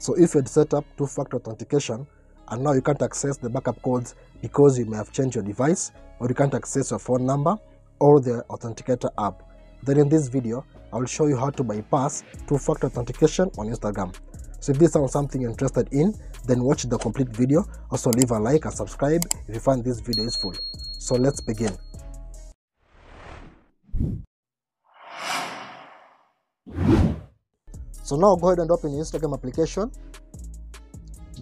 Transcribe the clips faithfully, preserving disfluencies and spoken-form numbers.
So if you had set up two-factor authentication and now you can't access the backup codes because you may have changed your device, or you can't access your phone number or the authenticator app, then in this video I will show you how to bypass two-factor authentication on Instagram. So if this sounds something you're interested in, then watch the complete video. Also leave a like and subscribe if you find this video useful. So let's begin. So now go ahead and open your Instagram application,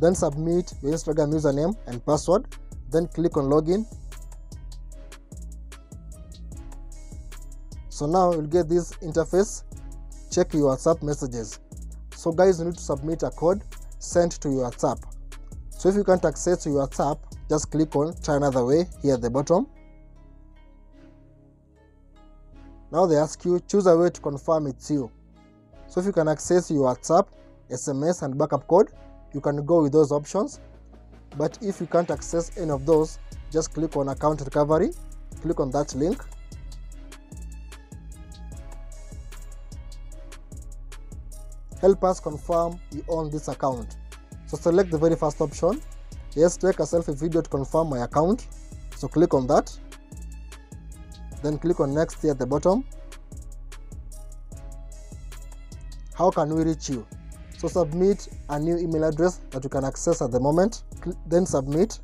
then submit your Instagram username and password, then click on login. So now you'll get this interface. Check your WhatsApp messages. So guys, you need to submit a code sent to your WhatsApp. So if you can't access your WhatsApp, just click on try another way here at the bottom. Now they ask you choose a way to confirm it's you. So if you can access your WhatsApp, S M S and backup code, you can go with those options. But if you can't access any of those, just click on account recovery, click on that link. Help us confirm you own this account. So select the very first option. Yes, take a selfie video to confirm my account. So click on that. Then click on next here at the bottom. How can we reach you? So submit a new email address that you can access at the moment. Then submit.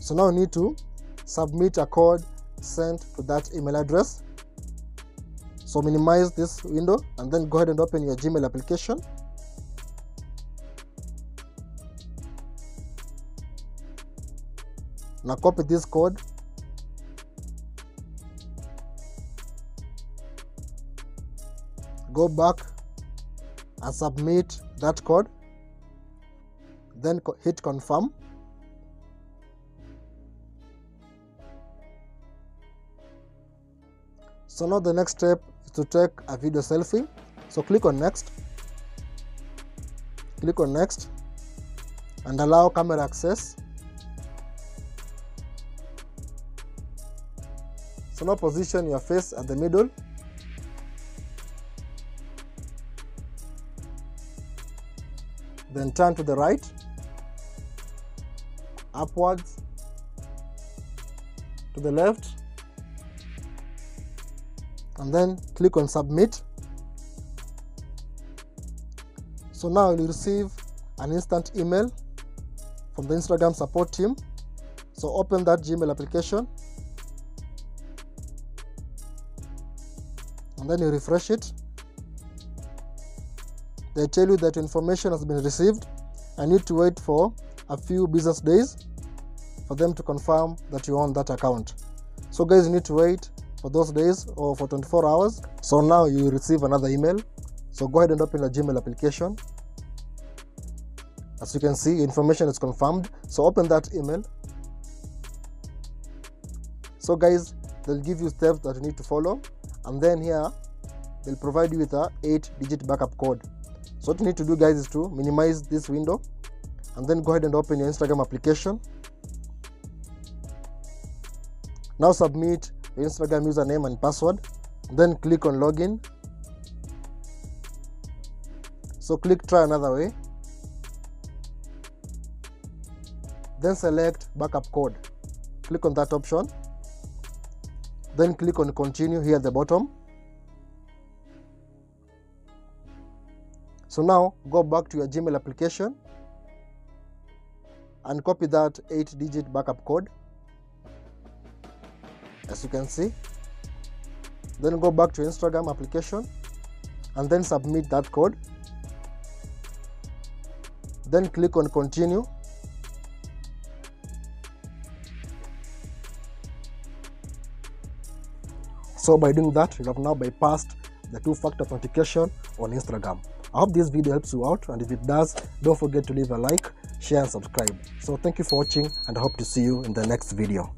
So now you need to submit a code sent to that email address. So minimize this window and then go ahead and open your Gmail application. Now copy this code. Go back and submit that code. Then hit confirm. So now the next step is to take a video selfie. So click on next. Click on next and allow camera access. So now position your face at the middle. Then turn to the right, upwards, to the left, and then click on submit. So now you'll receive an instant email from the Instagram support team. So open that Gmail application and then you refresh it. They tell you that information has been received and you need to wait for a few business days for them to confirm that you own that account. So guys, you need to wait for those days or for twenty-four hours. So now you receive another email. So go ahead and open your Gmail application. As you can see, information is confirmed. So open that email. So guys, they'll give you steps that you need to follow. And then here, they'll provide you with a eight digit backup code. So what you need to do guys is to minimize this window and then go ahead and open your Instagram application. Now submit your Instagram username and password, then click on login. So click try another way. Then select backup code. Click on that option. Then click on continue here at the bottom. So now go back to your Gmail application and copy that eight digit backup code, as you can see. Then go back to your Instagram application and then submit that code. Then click on continue. So by doing that, you have now bypassed the two-factor authentication on Instagram. I hope this video helps you out, and if it does, don't forget to leave a like, share and subscribe. So thank you for watching, and I hope to see you in the next video.